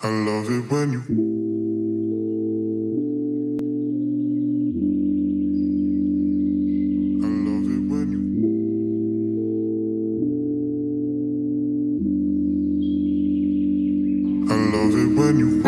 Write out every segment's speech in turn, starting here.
I love it when you. I love it when you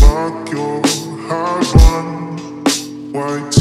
rock your high bun, white.